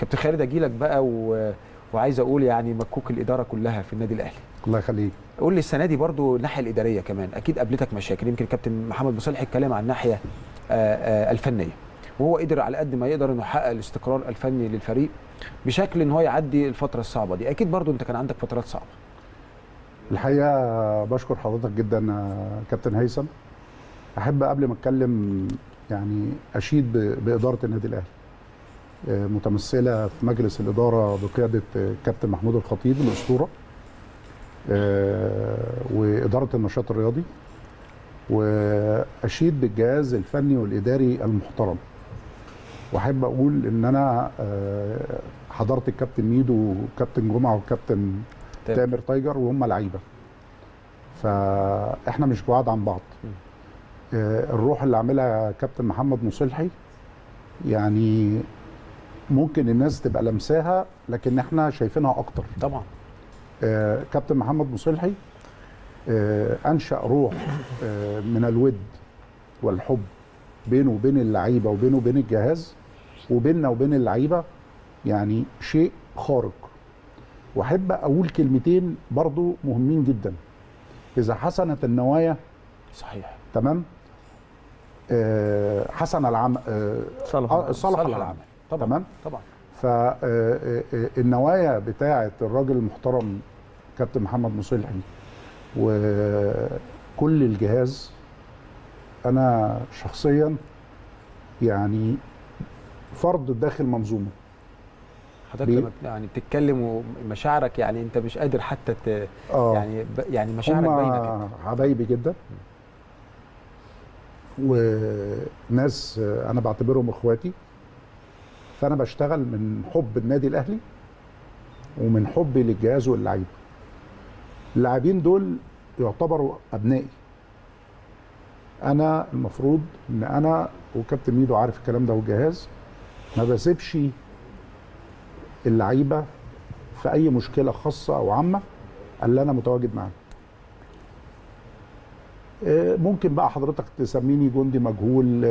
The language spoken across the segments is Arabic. كابتن خالد اجي لك بقى وعايز اقول يعني مكوك الاداره كلها في النادي الاهلي. الله يخليك. قول لي السنه دي برضو الناحيه الاداريه كمان اكيد قابلتك مشاكل، يمكن كابتن محمد مصلحي اتكلم عن الناحيه الفنيه، وهو قدر على قد ما يقدر انه يحقق الاستقرار الفني للفريق بشكل ان هو يعدي الفتره الصعبه دي، اكيد برضو انت كان عندك فترات صعبه. الحقيقه بشكر حضرتك جدا كابتن هيثم. احب قبل ما اتكلم يعني اشيد باداره النادي الاهلي متمثله في مجلس الاداره بقياده كابتن محمود الخطيب الاسطوره، واداره النشاط الرياضي، واشيد بالجهاز الفني والاداري المحترم. واحب اقول ان انا حضرت الكابتن ميدو وكابتن جمعه وكابتن تامر تايجر وهم لعيبه، فاحنا مش بعاد عن بعض. الروح اللي عاملها كابتن محمد مصلحي يعني ممكن الناس تبقى لمساها لكن احنا شايفينها اكتر. طبعا كابتن محمد مصلحي انشأ روح من الود والحب بينه وبين اللعيبه وبينه وبين الجهاز وبيننا وبين اللعيبه، يعني شيء خارق. واحب اقول كلمتين برضو مهمين جدا. اذا حسنت النوايا صحيح تمام حسن العمل صلح العمل طبعا تمام طبعا. فالنوايا بتاعه الراجل المحترم كابتن محمد مصلحي وكل الجهاز، انا شخصيا يعني فرد داخل منظومه. حضرتك يعني بتتكلم ومشاعرك يعني انت مش قادر حتى يعني مشاعرك باينه كده. حبايبي جدا وناس انا بعتبرهم اخواتي، فانا بشتغل من حب النادي الاهلي ومن حبي للجهاز واللعيبه. اللاعبين دول يعتبروا ابنائي. انا المفروض ان انا وكابتن ميدو عارف الكلام ده والجهاز ما بسيبش اللعيبه في اي مشكله خاصه او عامه اللي انا متواجد معاها. ممكن بقى حضرتك تسميني جندي مجهول،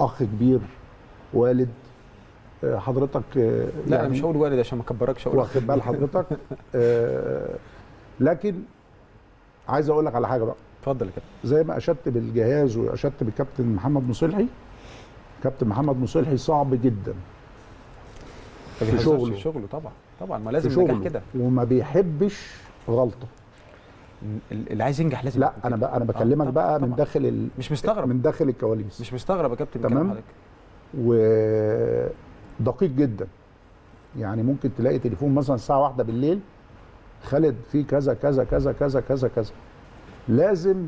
اخ كبير، والد حضرتك. لا يعني انا مش هقول والد عشان ما اكبركش، اقول واخد بال حضرتك. لكن عايز اقول لك على حاجه بقى. اتفضل يا كابتن. زي ما اشدت بالجهاز واشدت بالكابتن محمد مصلحي، كابتن محمد مصلحي صعب جدا في شغله. طبعا طبعا ما لازم نجاح كده، وما بيحبش غلطه. اللي عايز ينجح لازم. لا انا بكلمك بقى طبعًا. من داخل مش مستغرب، من داخل الكواليس مش مستغرب يا كابتن. تمام حضرتك ودقيق جدا، يعني ممكن تلاقي تليفون مثلا الساعه 1 بالليل خالد في كذا كذا كذا كذا كذا كذا، لازم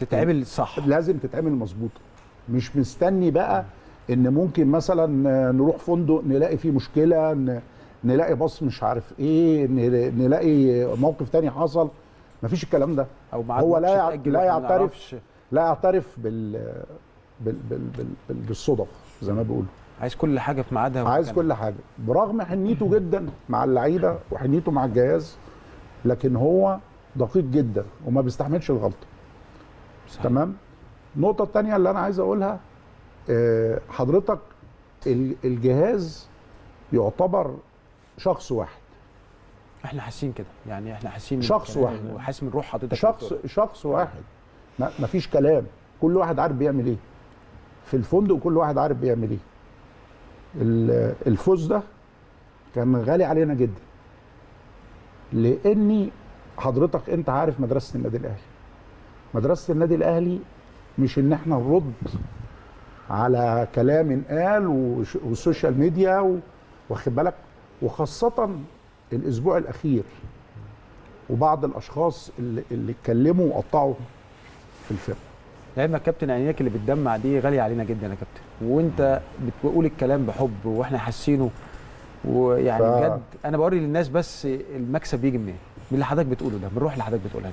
تتعمل صح، لازم تتعمل مظبوطه. مش مستني بقى ان ممكن مثلا نروح فندق نلاقي فيه مشكله، نلاقي بص مش عارف ايه، نلاقي موقف تاني حصل. مفيش الكلام ده. هو لا يعترف بالصدف زي ما بيقولوا. عايز كل حاجه في ميعادها، عايز كل حاجه، برغم حنيته جدا مع اللعيبه وحنيته مع الجهاز، لكن هو دقيق جدا وما بيستحملش الغلطه. صحيح. تمام. النقطه الثانيه اللي انا عايز اقولها حضرتك، الجهاز يعتبر شخص واحد. احنا حاسين كده يعني، احنا حاسين شخص واحد وحاسس من روح حضرتك شخص واحد، ما فيش كلام. كل واحد عارف بيعمل ايه في الفندق، كل واحد عارف بيعمل ايه. الفوز ده كان غالي علينا جدا، لاني حضرتك انت عارف مدرسه النادي الاهلي. مدرسه النادي الاهلي مش ان احنا نرد على كلام انقال والسوشيال ميديا، واخد بالك، وخاصه الاسبوع الاخير وبعض الاشخاص اللي اتكلموا وقطعوا في الفرقه. لعلمك يا كابتن عينيك اللي بتدمع دي غاليه علينا جدا يا كابتن، وانت بتقول الكلام بحب واحنا حاسينه، ويعني بجد انا بوري للناس بس المكسب بيجي منين، من اللي حضرتك بتقوله ده، من الروح اللي حضرتك بتقولها.